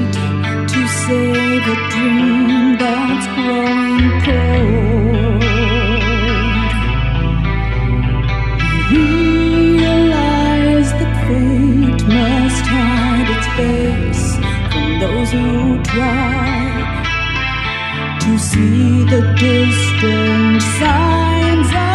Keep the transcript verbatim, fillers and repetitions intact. need to save a dream that's growing cold. Realize that fate must hide its face from those who try to see the distant signs.